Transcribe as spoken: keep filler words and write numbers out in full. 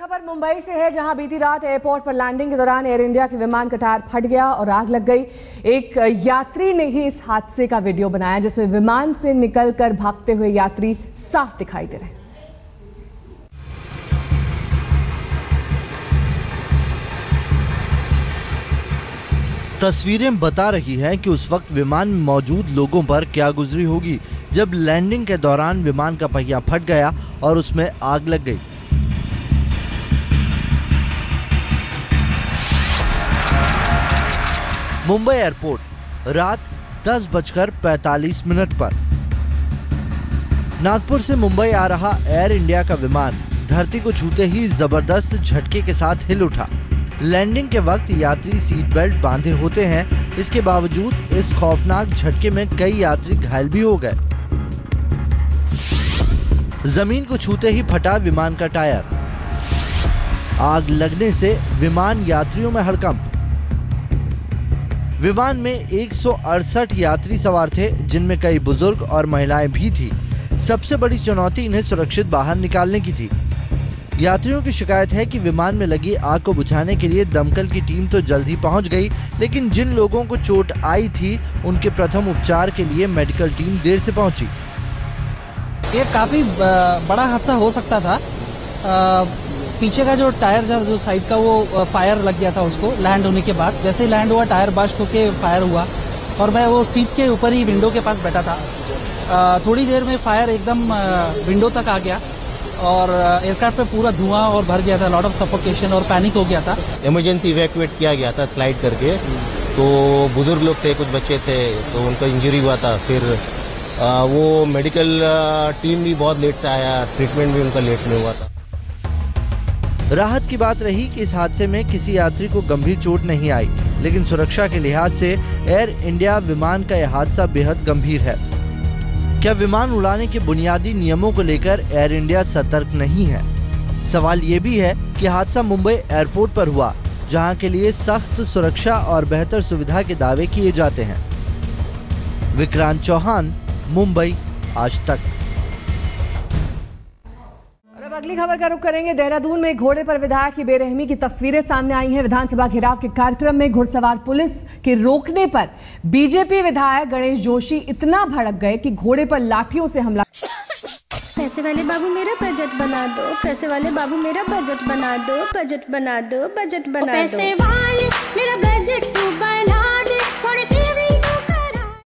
खबर मुंबई से है, जहां बीती रात एयरपोर्ट पर लैंडिंग के दौरान एयर इंडिया के विमान का टायर फट गया और आग लग गई। एक यात्री ने ही इस हादसे का वीडियो बनाया, जिसमें विमान से निकलकर भागते हुए यात्री साफ दिखाई दे रहे हैं। तस्वीरें बता रही हैं कि उस वक्त विमान में मौजूद लोगों पर क्या गुजरी होगी, जब लैंडिंग के दौरान विमान का पहिया फट गया और उसमें आग लग गई। मुंबई एयरपोर्ट रात दस बजकर पैंतालीस मिनट पर नागपुर से मुंबई आ रहा एयर इंडिया का विमान धरती को छूते ही जबरदस्त झटके के साथ हिल उठा। लैंडिंग के वक्त यात्री सीट बेल्ट बांधे होते हैं, इसके बावजूद इस खौफनाक झटके में कई यात्री घायल भी हो गए। जमीन को छूते ही फटा विमान का टायर, आग लगने से विमान यात्रियों में हड़कंप। विमान में एक सौ अड़सठ यात्री सवार थे, जिनमें कई बुजुर्ग और महिलाएं भी थी। सबसे बड़ी चुनौती इन्हें सुरक्षित बाहर निकालने की थी। यात्रियों की शिकायत है कि विमान में लगी आग को बुझाने के लिए दमकल की टीम तो जल्द ही पहुंच गई, लेकिन जिन लोगों को चोट आई थी उनके प्रथम उपचार के लिए मेडिकल टीम देर से पहुंची। ये काफी बड़ा हादसा हो सकता था। आ, पीछे का जो टायर था, जो साइड का, वो फायर लग गया था उसको लैंड होने के बाद। जैसे ही लैंड हुआ, टायर बर्स्ट होके फायर हुआ और मैं वो सीट के ऊपर ही विंडो के पास बैठा था। आ, थोड़ी देर में फायर एकदम विंडो तक आ गया और एयरक्राफ्ट पे पूरा धुआं और भर गया था। लॉट ऑफ सफोकेशन और पैनिक हो गया था। इमरजेंसी इवैक्यूएट किया गया था स्लाइड करके। तो बुजुर्ग लोग थे, कुछ बच्चे थे, तो उनका इंजरी हुआ था। फिर आ, वो मेडिकल टीम भी बहुत लेट से आया, ट्रीटमेंट भी उनका लेट में हुआ था। राहत की बात रही कि इस हादसे में किसी यात्री को गंभीर चोट नहीं आई, लेकिन सुरक्षा के लिहाज से एयर इंडिया विमान का यह हादसा बेहद गंभीर है। क्या विमान उड़ाने के बुनियादी नियमों को लेकर एयर इंडिया सतर्क नहीं है? सवाल ये भी है कि हादसा मुंबई एयरपोर्ट पर हुआ, जहां के लिए सख्त सुरक्षा और बेहतर सुविधा के दावे किए जाते हैं। विक्रांत चौहान, मुंबई, आज तक। अगली खबर का रुख करेंगे। देहरादून में घोड़े पर विधायक की बेरहमी की तस्वीरें सामने आई हैं। विधानसभा घेराव के कार्यक्रम में घुड़सवार पुलिस के रोकने पर बीजेपी विधायक गणेश जोशी इतना भड़क गए कि घोड़े पर लाठियों से हमला। पैसे वाले बाबू मेरा बजट बना दो, पैसे वाले बाबू मेरा बजट बना दो, बजट बना दो, बजट बना दो, पैसे वाले मेरा बजट तू बना दे, थोड़ी सी